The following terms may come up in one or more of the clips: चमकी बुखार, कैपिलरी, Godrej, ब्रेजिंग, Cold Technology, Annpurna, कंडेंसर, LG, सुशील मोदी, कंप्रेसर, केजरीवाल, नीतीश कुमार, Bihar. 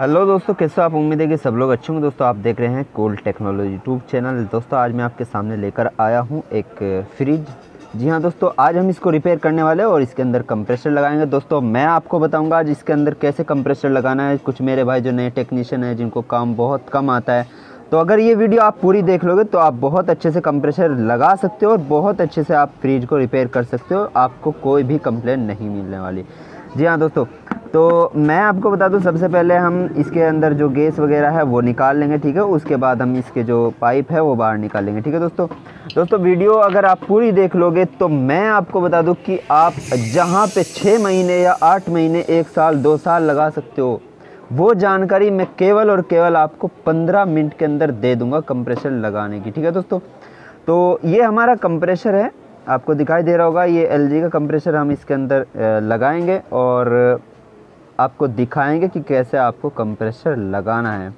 Hello दोस्तों, कैसे हो आप? उम्मीद है कि सब लोग अच्छे होंगे। दोस्तों आप देख रहे हैं कोल्ड टेक्नोलॉजी यूट्यूब चैनल। दोस्तों आज मैं आपके सामने लेकर आया हूं एक फ्रिज। जी हाँ दोस्तों, आज हम इसको रिपेयर करने वाले हैं और इसके अंदर कंप्रेसर लगाएंगे। दोस्तों मैं आपको बताऊंगा आज इसके अंदर कैसे कंप्रेसर लगाना है। कुछ मेरे भाई जो नए टेक्नीशियन हैं, जिनको काम बहुत कम आता है, तो अगर ये वीडियो आप पूरी देख लोगे तो आप बहुत अच्छे से कंप्रेसर लगा सकते हो और बहुत अच्छे से आप फ्रिज को रिपेयर कर सकते हो। आपको कोई भी कंप्लेंट नहीं मिलने वाली। जी हाँ दोस्तों, तो मैं आपको बता दूं, सबसे पहले हम इसके अंदर जो गैस वगैरह है वो निकाल लेंगे, ठीक है। उसके बाद हम इसके जो पाइप है वो बाहर निकालेंगे, ठीक है दोस्तों वीडियो अगर आप पूरी देख लोगे तो मैं आपको बता दूं कि आप जहां पे 6 महीने या 8 महीने, 1 साल, 2 साल लगा सकते हो, वो जानकारी मैं केवल और केवल आपको 15 मिनट के अंदर दे दूँगा कंप्रेसर लगाने की, ठीक है दोस्तों। तो ये हमारा कंप्रेसर है, आपको दिखाई दे रहा होगा, ये LG का कंप्रेसर हम इसके अंदर लगाएंगे और आपको दिखाएंगे कि कैसे आपको कंप्रेसर लगाना है।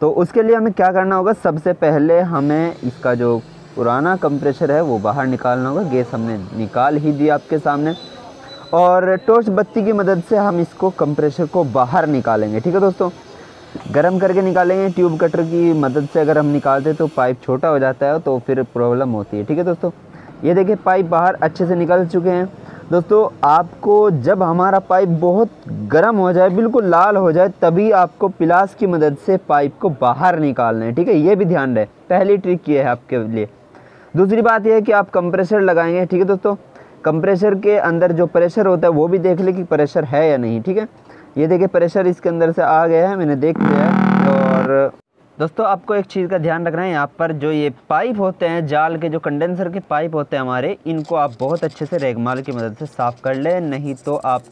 तो उसके लिए हमें क्या करना होगा, सबसे पहले हमें इसका जो पुराना कंप्रेसर है वो बाहर निकालना होगा। गैस हमने निकाल ही दी आपके सामने और टॉर्च बत्ती की मदद से हम इसको कंप्रेसर को बाहर निकालेंगे, ठीक है दोस्तों। गर्म करके निकालेंगे, ट्यूब कटर की मदद से अगर हम निकालते तो पाइप छोटा हो जाता है तो फिर प्रॉब्लम होती है, ठीक है दोस्तों। ये देखिए पाइप बाहर अच्छे से निकल चुके हैं। दोस्तों आपको जब हमारा पाइप बहुत गर्म हो जाए, बिल्कुल लाल हो जाए, तभी आपको पिलास की मदद से पाइप को बाहर निकालना है, ठीक है। ये भी ध्यान रहे, पहली ट्रिक ये है आपके लिए। दूसरी बात यह है कि आप कंप्रेसर लगाएंगे, ठीक है दोस्तों। कंप्रेसर के अंदर जो प्रेशर होता है वो भी देख लें कि प्रेशर है या नहीं, ठीक है। ये देखिए प्रेशर इसके अंदर से आ गया है, मैंने देख लिया है। और दोस्तों आपको एक चीज़ का ध्यान रखना है, यहाँ पर जो ये पाइप होते हैं, जाल के जो कंडेंसर के पाइप होते हैं हमारे, इनको आप बहुत अच्छे से रेगमाल की मदद से साफ़ कर लें। नहीं तो आप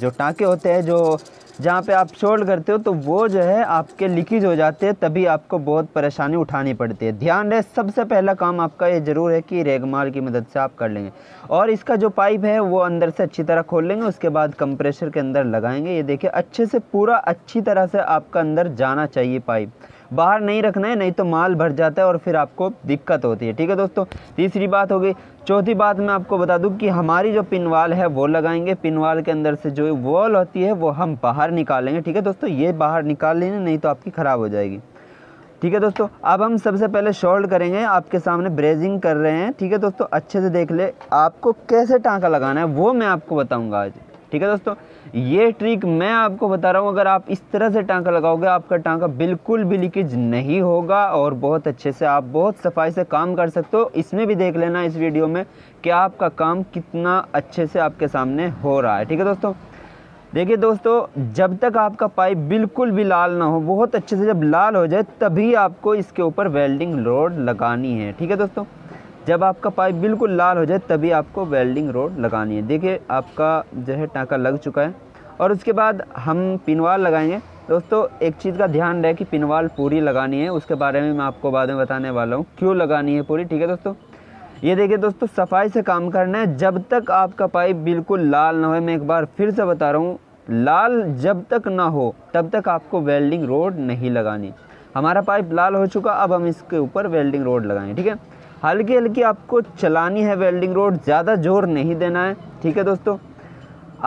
जो टाँके होते हैं, जो जहाँ पे आप शोल्ड करते हो, तो वो जो है आपके लीकेज हो जाते हैं, तभी आपको बहुत परेशानी उठानी पड़ती है। ध्यान रहे, सबसे पहला काम आपका ये ज़रूर है कि रेगमाल की मदद से आप कर लेंगे और इसका जो पाइप है वो अंदर से अच्छी तरह खोल लेंगे। उसके बाद कंप्रेसर के अंदर लगाएंगे। ये देखिए अच्छे से पूरा अच्छी तरह से आपका अंदर जाना चाहिए पाइप, बाहर नहीं रखना है, नहीं तो माल भर जाता है और फिर आपको दिक्कत होती है, ठीक है दोस्तों। तीसरी बात हो गई। चौथी बात मैं आपको बता दूं कि हमारी जो पिनवाल है वो लगाएंगे। पिनवाल के अंदर से जो वॉल होती है वो हम बाहर निकालेंगे, ठीक है दोस्तों। ये बाहर निकाल लेना, नहीं तो आपकी ख़राब हो जाएगी, ठीक है दोस्तों। अब हम सबसे पहले शॉल्ड करेंगे, आपके सामने ब्रेजिंग कर रहे हैं, ठीक है दोस्तों। अच्छे से देख ले आपको कैसे टाँका लगाना है वो मैं आपको बताऊँगा आज, ठीक है दोस्तों। ये ट्रिक मैं आपको बता रहा हूँ, अगर आप इस तरह से टाँका लगाओगे आपका टाँका बिल्कुल भी लीकेज नहीं होगा और बहुत अच्छे से आप बहुत सफाई से काम कर सकते हो। इसमें भी देख लेना इस वीडियो में कि आपका काम कितना अच्छे से आपके सामने हो रहा है, ठीक है दोस्तों। देखिए दोस्तों, जब तक आपका पाइप बिल्कुल भी लाल ना हो, बहुत अच्छे से जब लाल हो जाए तभी आपको इसके ऊपर वेल्डिंग रोड लगानी है, ठीक है दोस्तों। जब आपका पाइप बिल्कुल लाल हो जाए तभी आपको वेल्डिंग रोड लगानी है। देखिए आपका जो है टाँका लग चुका है और उसके बाद हम पिनवाल लगाएंगे। दोस्तों एक चीज़ का ध्यान रहे कि पिनवाल पूरी लगानी है, उसके बारे में मैं आपको बाद में बताने वाला हूँ क्यों लगानी है पूरी, ठीक है दोस्तों। ये देखिए दोस्तों, सफाई से काम करना है जब तक आपका पाइप बिल्कुल लाल ना हो। मैं एक बार फिर से बता रहा हूँ, लाल जब तक ना हो तब तक आपको वेल्डिंग रोड नहीं लगानी। हमारा पाइप लाल हो चुका, अब हम इसके ऊपर वेल्डिंग रोड लगाएंगे, ठीक है। हल्की हल्की आपको चलानी है वेल्डिंग रोड, ज़्यादा जोर नहीं देना है, ठीक है दोस्तों।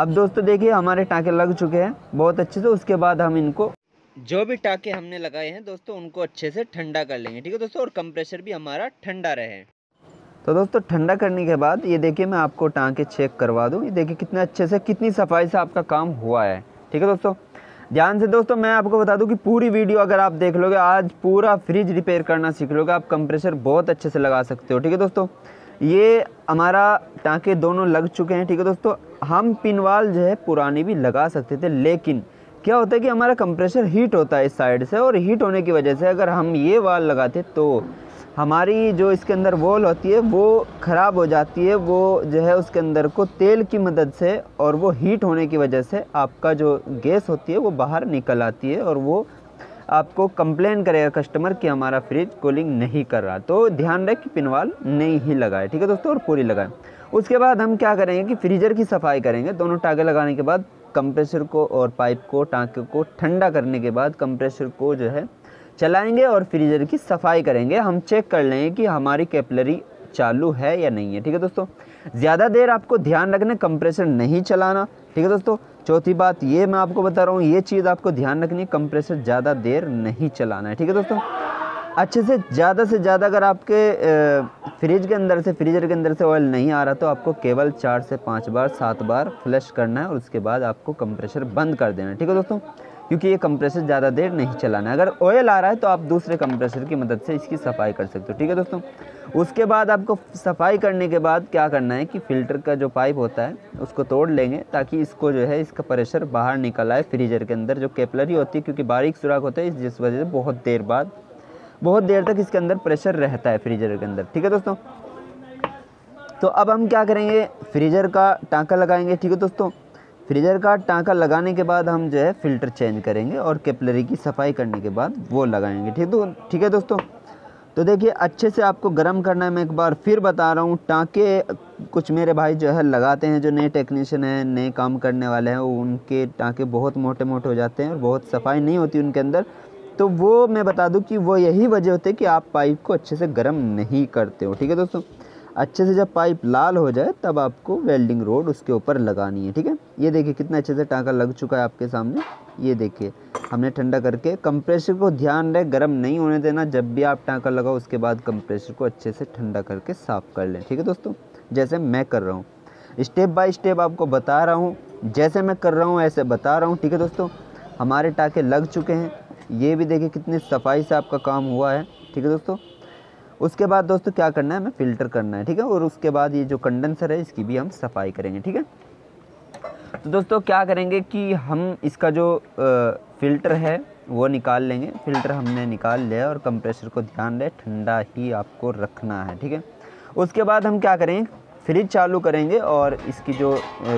अब दोस्तों देखिए हमारे टाँके लग चुके हैं बहुत अच्छे से। उसके बाद हम इनको जो भी टाँके हमने लगाए हैं दोस्तों उनको अच्छे से ठंडा कर लेंगे, ठीक है दोस्तों। और कंप्रेसर भी हमारा ठंडा रहे। तो दोस्तों ठंडा करने के बाद ये देखिए मैं आपको टाँके चेक करवा दूँ। ये देखिए कितने अच्छे से, कितनी सफाई से आपका काम हुआ है, ठीक है दोस्तों। ध्यान से दोस्तों मैं आपको बता दूं कि पूरी वीडियो अगर आप देख लोगे, आज पूरा फ्रिज रिपेयर करना सीख लोगे, आप कंप्रेसर बहुत अच्छे से लगा सकते हो, ठीक है दोस्तों। ये हमारा टाँके दोनों लग चुके हैं, ठीक है दोस्तों। हम पिनवाल जो है पुरानी भी लगा सकते थे, लेकिन क्या होता है कि हमारा कंप्रेसर हीट होता है इस साइड से और हीट होने की वजह से अगर हम ये वाल लगाते तो हमारी जो इसके अंदर वॉल होती है वो ख़राब हो जाती है। वो जो है उसके अंदर को तेल की मदद से और वो हीट होने की वजह से आपका जो गैस होती है वो बाहर निकल आती है और वो आपको कंप्लेन करेगा कस्टमर कि हमारा फ्रिज कूलिंग नहीं कर रहा। तो ध्यान रहे कि पिनवाल नहीं ही लगाए, ठीक है दोस्तों, और पूरी लगाए। उसके बाद हम क्या करेंगे कि फ्रीजर की सफाई करेंगे। दोनों टाँके लगाने के बाद कंप्रेसर को और पाइप को, टाँके को ठंडा करने के बाद कंप्रेसर को जो है चलाएंगे और फ्रीजर की सफाई करेंगे। हम चेक कर लेंगे कि हमारी कैपिलरी चालू है या नहीं है, ठीक है दोस्तों। ज़्यादा देर आपको ध्यान रखना, कंप्रेसर नहीं चलाना, ठीक है दोस्तों। चौथी बात ये मैं आपको बता रहा हूँ, ये चीज़ आपको ध्यान रखनी है, कंप्रेसर ज़्यादा देर नहीं चलाना है। ठीक है दोस्तों, अच्छे से ज़्यादा अगर आपके फ्रिज के अंदर से फ्रीजर के अंदर से ऑयल नहीं आ रहा तो आपको केवल 4 से 5 बार 7 बार फ्लश करना है और उसके बाद आपको कंप्रेसर बंद कर देना है। ठीक है दोस्तों, क्योंकि ये कंप्रेसर ज़्यादा देर नहीं चलाना है। अगर ऑयल आ रहा है तो आप दूसरे कंप्रेसर की मदद से इसकी सफाई कर सकते हो। ठीक है दोस्तों, उसके बाद आपको सफाई करने के बाद क्या करना है कि फ़िल्टर का जो पाइप होता है उसको तोड़ लेंगे ताकि इसको जो है इसका प्रेशर बाहर निकल आए फ्रीजर के अंदर। जो कैपिलरी होती है क्योंकि बारीक सुराख होता है, जिस वजह से बहुत देर तक इसके अंदर प्रेशर रहता है फ्रीजर के अंदर। ठीक है दोस्तों, तो अब हम क्या करेंगे, फ्रीजर का टाँका लगाएंगे। ठीक है दोस्तों, फ्रीजर का टाँका लगाने के बाद हम जो है फ़िल्टर चेंज करेंगे और कैपिलरी की सफाई करने के बाद वो लगाएंगे। ठीक है दोस्तों, तो देखिए अच्छे से आपको गर्म करना है। मैं एक बार फिर बता रहा हूँ, टाँके कुछ मेरे भाई जो है लगाते हैं, जो नए टेक्नीशियन हैं, नए काम करने वाले हैं, उनके टाँके बहुत मोटे मोटे हो जाते हैं और बहुत सफाई नहीं होती उनके अंदर। तो वो मैं बता दूँ कि वो यही वजह होती है कि आप पाइप को अच्छे से गर्म नहीं करते हो। ठीक है दोस्तों, अच्छे से जब पाइप लाल हो जाए तब आपको वेल्डिंग रोड उसके ऊपर लगानी है। ठीक है, ये देखिए कितना अच्छे से टाँका लग चुका है आपके सामने। ये देखिए हमने ठंडा करके, कंप्रेसर को ध्यान रहे गर्म नहीं होने देना, जब भी आप टाँका लगाओ उसके बाद कंप्रेसर को अच्छे से ठंडा करके साफ़ कर लें। ठीक है दोस्तों, जैसे मैं कर रहा हूँ, स्टेप बाय स्टेप आपको बता रहा हूँ, जैसे मैं कर रहा हूँ ऐसे बता रहा हूँ। ठीक है दोस्तों, हमारे टाँके लग चुके हैं, ये भी देखिए कितनी सफाई से आपका काम हुआ है। ठीक है दोस्तों, उसके बाद दोस्तों क्या करना है, हमें फ़िल्टर करना है। ठीक है, और उसके बाद ये जो कंडेंसर है इसकी भी हम सफाई करेंगे। ठीक है, तो दोस्तों क्या करेंगे कि हम इसका जो फ़िल्टर है वो निकाल लेंगे। फ़िल्टर हमने निकाल लिया और कंप्रेसर को ध्यान रहे ठंडा ही आपको रखना है। ठीक है, उसके बाद हम क्या करेंगे, फ्रिज चालू करेंगे और इसकी जो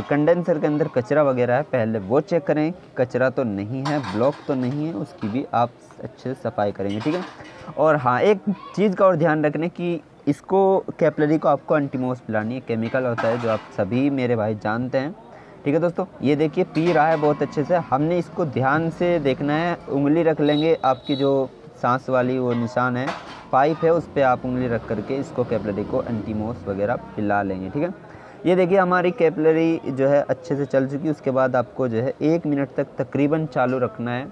कंडेंसर के अंदर कचरा वगैरह है पहले वो चेक करें कि कचरा तो नहीं है, ब्लॉक तो नहीं है, उसकी भी आप अच्छे से सफाई करेंगे। ठीक है, और हाँ एक चीज़ का और ध्यान रखने कि इसको कैपिलरी को आपको एंटीमोस पिलानी है, केमिकल होता है जो आप सभी मेरे भाई जानते हैं। ठीक है दोस्तों, ये देखिए पी रहा है बहुत अच्छे से, हमने इसको ध्यान से देखना है। उंगली रख लेंगे, आपकी जो सांस वाली वो निशान है पाइप है उस पर आप उंगली रख करके इसको कैपिलरी को एंटीमोस वगैरह पिला लेंगे। ठीक है, ये देखिए हमारी कैपिलरी जो है अच्छे से चल चुकी है। उसके बाद आपको जो है 1 मिनट तक तकरीबन चालू रखना है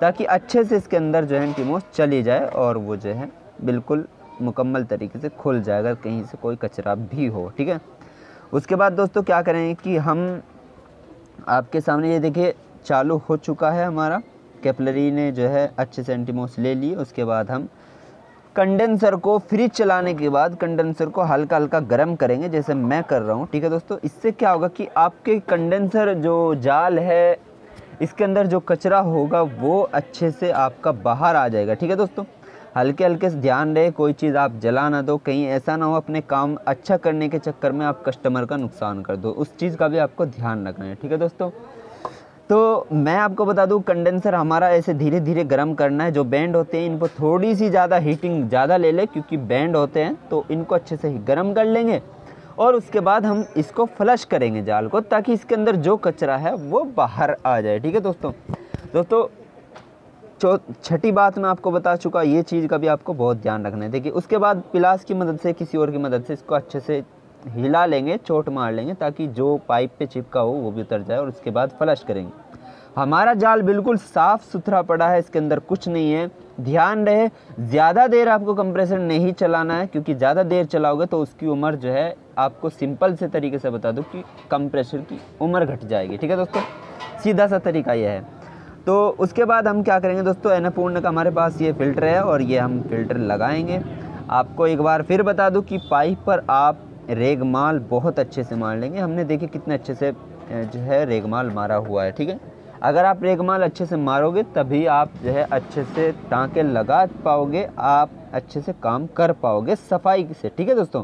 ताकि अच्छे से इसके अंदर जो है एंटीमोस चली जाए और वो जो है बिल्कुल मुकम्मल तरीके से खुल जाएगा, कहीं से कोई कचरा भी हो। ठीक है, उसके बाद दोस्तों क्या करेंगे कि हम आपके सामने ये देखिए चालू हो चुका है हमारा, कैपिलरी ने जो है अच्छे से एंटीमोस ले लिए। उसके बाद हम कंडेंसर को फ्रिज चलाने के बाद कंडेंसर को हल्का हल्का गर्म करेंगे, जैसे मैं कर रहा हूँ। ठीक है दोस्तों, इससे क्या होगा कि आपके कंडेंसर जो जाल है इसके अंदर जो कचरा होगा वो अच्छे से आपका बाहर आ जाएगा। ठीक है दोस्तों, हल्के हल्के से ध्यान रहे, कोई चीज़ आप जला ना दो, कहीं ऐसा ना हो अपने काम अच्छा करने के चक्कर में आप कस्टमर का नुकसान कर दो, उस चीज़ का भी आपको ध्यान रखना है। ठीक है दोस्तों, तो मैं आपको बता दूं कंडेंसर हमारा ऐसे धीरे धीरे गर्म करना है। जो बैंड होते हैं इनको थोड़ी सी ज़्यादा हीटिंग ज़्यादा ले लें क्योंकि बैंड होते हैं, तो इनको अच्छे से ही गर्म कर लेंगे और उसके बाद हम इसको फ्लश करेंगे जाल को ताकि इसके अंदर जो कचरा है वो बाहर आ जाए। ठीक है दोस्तों, छठी बात मैं आपको बता चुका, ये चीज़ का भी आपको बहुत ध्यान रखना है। देखिए उसके बाद पिलास की मदद से, किसी और की मदद से इसको अच्छे से हिला लेंगे, चोट मार लेंगे ताकि जो पाइप पे चिपका हो वो भी उतर जाए और उसके बाद फ्लश करेंगे। हमारा जाल बिल्कुल साफ़ सुथरा पड़ा है, इसके अंदर कुछ नहीं है। ध्यान रहे ज़्यादा देर आपको कंप्रेसर नहीं चलाना है क्योंकि ज़्यादा देर चलाओगे तो उसकी उम्र जो है, आपको सिंपल से तरीके से बता दूं कि कंप्रेसर की उम्र घट जाएगी। ठीक है दोस्तों, सीधा सा तरीका यह है। तो उसके बाद हम क्या करेंगे दोस्तों, अन्नपूर्णा का हमारे पास ये फ़िल्टर है और ये हम फ़िल्टर लगाएंगे। आपको एक बार फिर बता दूँ कि पाइप पर आप रेगमाल बहुत अच्छे से मार लेंगे। हमने देखिए कितने अच्छे से जो है रेगमाल मारा हुआ है। ठीक है, अगर आप रेगमाल अच्छे से मारोगे तभी आप जो है अच्छे से टाँके लगा पाओगे, आप अच्छे से काम कर पाओगे सफाई से। ठीक है दोस्तों,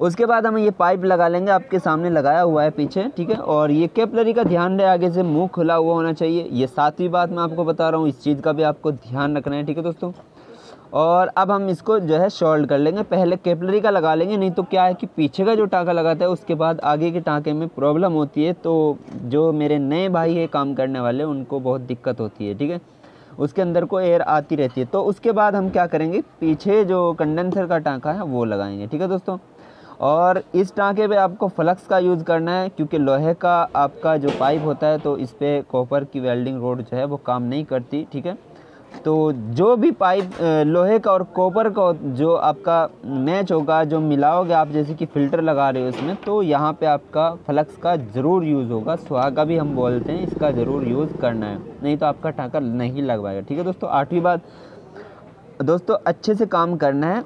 उसके बाद हम ये पाइप लगा लेंगे, आपके सामने लगाया हुआ है पीछे। ठीक है, और ये कैपिलरी का ध्यान रहे आगे से मुंह खुला हुआ होना चाहिए। ये 7वीं बात मैं आपको बता रहा हूँ, इस चीज़ का भी आपको ध्यान रखना है। ठीक है दोस्तों, और अब हम इसको जो है शॉल्ड कर लेंगे, पहले कैपिलरी का लगा लेंगे, नहीं तो क्या है कि पीछे का जो टाँका लगाता है उसके बाद आगे के टाँके में प्रॉब्लम होती है, तो जो मेरे नए भाई है काम करने वाले उनको बहुत दिक्कत होती है। ठीक है, उसके अंदर को एयर आती रहती है। तो उसके बाद हम क्या करेंगे, पीछे जो कंडेंसर का टाँका है वो लगाएंगे। ठीक है दोस्तों, और इस टाँके पे आपको फ्लक्स का यूज़ करना है क्योंकि लोहे का आपका जो पाइप होता है तो इस पर कॉपर की वेल्डिंग रोड जो है वो काम नहीं करती, ठीक है। तो जो भी पाइप लोहे का और कॉपर का जो आपका मैच होगा, जो मिलाओगे आप, जैसे कि फ़िल्टर लगा रहे हो इसमें, तो यहाँ पे आपका फ्लक्स का ज़रूर यूज़ होगा, सुहागा भी हम बोलते हैं, इसका ज़रूर यूज़ करना है, नहीं तो आपका टाँका नहीं लग पाएगा, ठीक है दोस्तों। आठवीं बात दोस्तों, अच्छे से काम करना है।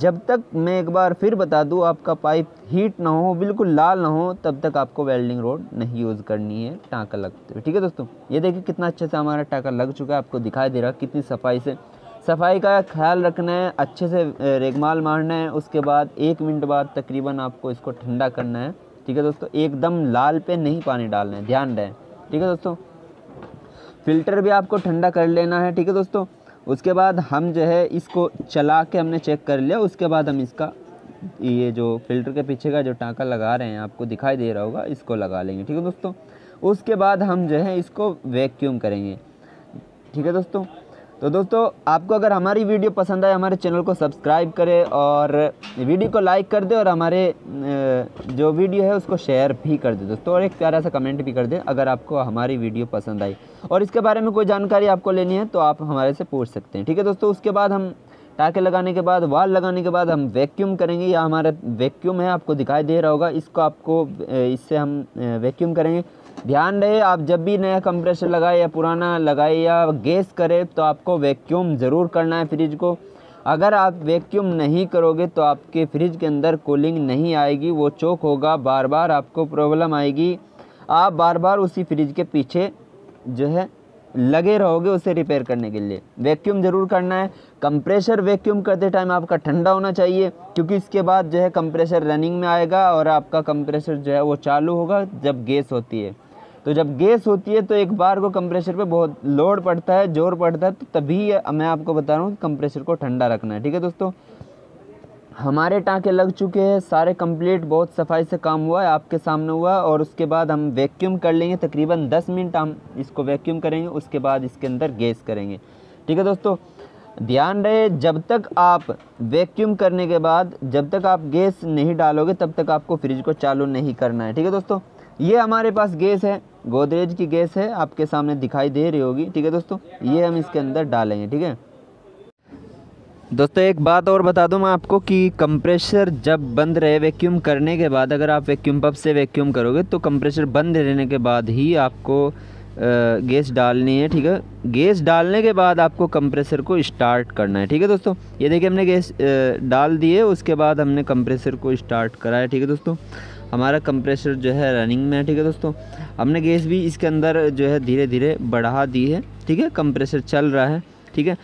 जब तक, मैं एक बार फिर बता दूँ, आपका पाइप हीट ना हो, बिल्कुल लाल ना हो, तब तक आपको वेल्डिंग रोड नहीं यूज़ करनी है टाँका लगते हुए, ठीक है दोस्तों। ये देखिए कितना अच्छे से हमारा टाँका लग चुका है, आपको दिखाई दे रहा है कितनी सफाई से। सफाई का ख्याल रखना है, अच्छे से रेगमाल मारना है, उसके बाद 1 मिनट बाद तकरीबन आपको इसको ठंडा करना है, ठीक है दोस्तों। एकदम लाल पे नहीं पानी डालना है, ध्यान रहे, ठीक है दोस्तों। फिल्टर भी आपको ठंडा कर लेना है, ठीक है दोस्तों। उसके बाद हम जो है इसको चला के हमने चेक कर लिया, उसके बाद हम इसका ये जो फ़िल्टर के पीछे का जो टाँका लगा रहे हैं, आपको दिखाई दे रहा होगा, इसको लगा लेंगे, ठीक है दोस्तों। उसके बाद हम जो है इसको वैक्यूम करेंगे, ठीक है दोस्तों। तो दोस्तों आपको अगर हमारी वीडियो पसंद आए, हमारे चैनल को सब्सक्राइब करें और वीडियो को लाइक कर दें, और हमारे जो वीडियो है उसको शेयर भी कर दें दोस्तों, और एक प्यारा सा कमेंट भी कर दें अगर आपको हमारी वीडियो पसंद आई। और इसके बारे में कोई जानकारी आपको लेनी है तो आप हमारे से पूछ सकते हैं, ठीक है दोस्तों। उसके बाद हम टाँके लगाने के बाद, वाल लगाने के बाद हम वैक्यूम करेंगे, या हमारा वैक्यूम है आपको दिखाई दे रहा होगा, इसको आपको इससे हम वैक्यूम करेंगे। ध्यान रहे, आप जब भी नया कंप्रेसर लगाए या पुराना लगाए या गैस करे तो आपको वैक्यूम ज़रूर करना है फ्रिज को। अगर आप वैक्यूम नहीं करोगे तो आपके फ्रिज के अंदर कूलिंग नहीं आएगी, वो चोक होगा, बार बार आपको प्रॉब्लम आएगी, आप बार बार उसी फ्रिज के पीछे जो है लगे रहोगे उसे रिपेयर करने के लिए। वैक्यूम ज़रूर करना है। कंप्रेसर वैक्यूम करते टाइम आपका ठंडा होना चाहिए, क्योंकि इसके बाद जो है कंप्रेसर रनिंग में आएगा और आपका कंप्रेसर जो है वो चालू होगा जब गैस होती है। तो जब गैस होती है तो एक बार को कंप्रेसर पे बहुत लोड पड़ता है, जोर पड़ता है, तो तभी मैं आपको बता रहा हूँ कंप्रेसर को ठंडा रखना है, ठीक है दोस्तों। हमारे टाँके लग चुके हैं सारे कंप्लीट, बहुत सफाई से काम हुआ है, आपके सामने हुआ। और उसके बाद हम वैक्यूम कर लेंगे, तकरीबन 10 मिनट हम इसको वैक्यूम करेंगे, उसके बाद इसके अंदर गैस करेंगे, ठीक है दोस्तों। ध्यान रहे, जब तक आप वैक्यूम करने के बाद, जब तक आप गैस नहीं डालोगे तब तक आपको फ्रिज को चालू नहीं करना है, ठीक है दोस्तों। ये हमारे पास गैस है, गोदरेज की गैस है, आपके सामने दिखाई दे रही होगी, ठीक है दोस्तों। ये हम इसके अंदर डालेंगे, ठीक है दोस्तों। एक बात और बता दूं मैं आपको कि कंप्रेसर जब बंद रहे वैक्यूम करने के बाद, अगर आप वैक्यूम पंप से वैक्यूम करोगे तो कंप्रेसर बंद रहने के बाद ही आपको गैस डालनी है, ठीक है। गैस डालने के बाद आपको कंप्रेसर को स्टार्ट करना है, ठीक है दोस्तों। ये देखिए हमने गैस डाल दी है, उसके बाद हमने कंप्रेसर को स्टार्ट कराया, ठीक है दोस्तों। हमारा कंप्रेसर जो है रनिंग में है, ठीक है दोस्तों। हमने गैस भी इसके अंदर जो है धीरे धीरे बढ़ा दी है, ठीक है। कंप्रेसर चल रहा है, ठीक है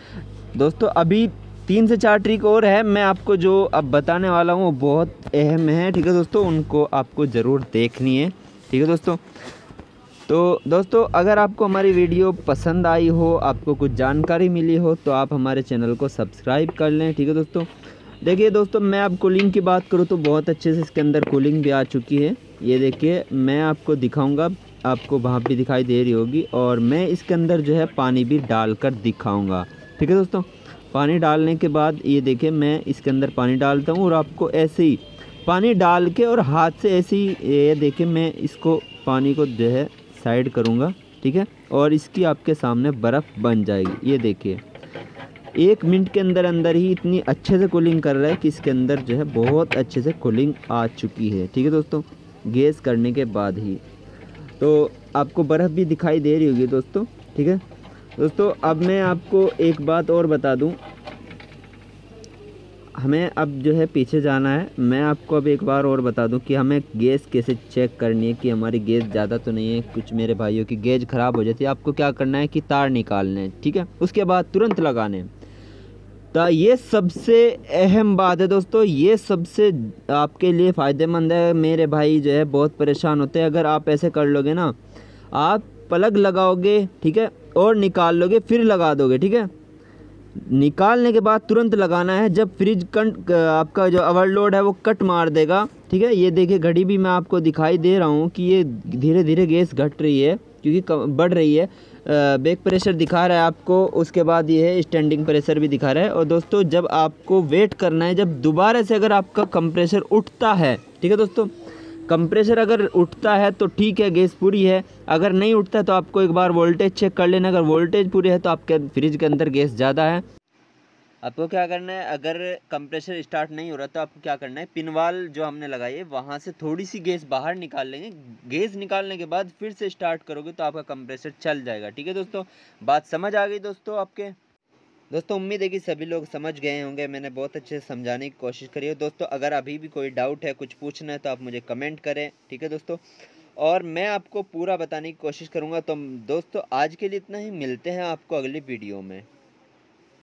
दोस्तों। अभी 3 से 4 ट्रिक और है, मैं आपको जो अब बताने वाला हूँ वो बहुत अहम है, ठीक है दोस्तों। उनको आपको ज़रूर देखनी है, ठीक है दोस्तों। तो दोस्तों अगर आपको हमारी वीडियो पसंद आई हो, आपको कुछ जानकारी मिली हो, तो आप हमारे चैनल को सब्सक्राइब कर लें, ठीक है दोस्तों। देखिए दोस्तों, मैं आप कूलिंग की बात करूँ तो बहुत अच्छे से इसके अंदर कूलिंग भी आ चुकी है। ये देखिए, मैं आपको दिखाऊँगा, आपको भाप भी दिखाई दे रही होगी, और मैं इसके अंदर जो है पानी भी डाल कर दिखाऊँगा, ठीक है दोस्तों। पानी डालने के बाद ये देखिए, मैं इसके अंदर पानी डालता हूँ और आपको ऐसे ही पानी डाल के और हाथ से ऐसे ही, ये देखिए मैं इसको पानी को जो है साइड करूँगा, ठीक है, और इसकी आपके सामने बर्फ़ बन जाएगी। ये देखिए 1 मिनट के अंदर अंदर ही इतनी अच्छे से कूलिंग कर रहा है कि इसके अंदर जो है बहुत अच्छे से कूलिंग आ चुकी है, ठीक है दोस्तों, गैस करने के बाद ही। तो आपको बर्फ़ भी दिखाई दे रही होगी दोस्तों, ठीक है दोस्तों। अब मैं आपको एक बात और बता दूं, हमें अब जो है पीछे जाना है। मैं आपको अब एक बार और बता दूं कि हमें गैस कैसे चेक करनी है कि हमारी गैस ज़्यादा तो नहीं है। कुछ मेरे भाइयों की गैस ख़राब हो जाती है, आपको क्या करना है कि तार निकालने हैं, ठीक है, उसके बाद तुरंत लगाने। तो ये सबसे अहम बात है दोस्तों, ये सबसे आपके लिए फ़ायदेमंद है। मेरे भाई जो है बहुत परेशान होते हैं, अगर आप ऐसे कर लोगे ना, आप प्लग लगाओगे, ठीक है, और निकाल लोगे, फिर लगा दोगे, ठीक है। निकालने के बाद तुरंत लगाना है, जब फ्रिज आपका जो ओवरलोड है वो कट मार देगा, ठीक है। ये देखिए घड़ी भी मैं आपको दिखाई दे रहा हूँ कि ये धीरे धीरे गैस घट रही है, क्योंकि बढ़ रही है। बैक प्रेशर दिखा रहा है आपको, उसके बाद ये है स्टैंडिंग प्रेशर भी दिखा रहा है। और दोस्तों जब आपको वेट करना है, जब दोबारा से अगर आपका कंप्रेसर उठता है, ठीक है दोस्तों, कंप्रेसर अगर उठता है तो ठीक है, गैस पूरी है। अगर नहीं उठता है तो आपको एक बार वोल्टेज चेक कर लेना, अगर वोल्टेज पूरी है तो आपके फ्रिज के अंदर गैस ज़्यादा है। आपको क्या करना है, अगर कंप्रेसर स्टार्ट नहीं हो रहा तो आपको क्या करना है, पिनवाल जो हमने लगाई है वहाँ से थोड़ी सी गैस बाहर निकाल लेंगे। गैस निकालने के बाद फिर से स्टार्ट करोगे तो आपका कंप्रेसर चल जाएगा। ठीक है दोस्तों, बात समझ आ गई दोस्तों आपके। दोस्तों उम्मीद है कि सभी लोग समझ गए होंगे, मैंने बहुत अच्छे से समझाने की कोशिश करी है। दोस्तों अगर अभी भी कोई डाउट है, कुछ पूछना है तो आप मुझे कमेंट करें, ठीक है दोस्तों, और मैं आपको पूरा बताने की कोशिश करूँगा। तो दोस्तों आज के लिए इतना ही, मिलते हैं आपको अगली वीडियो में।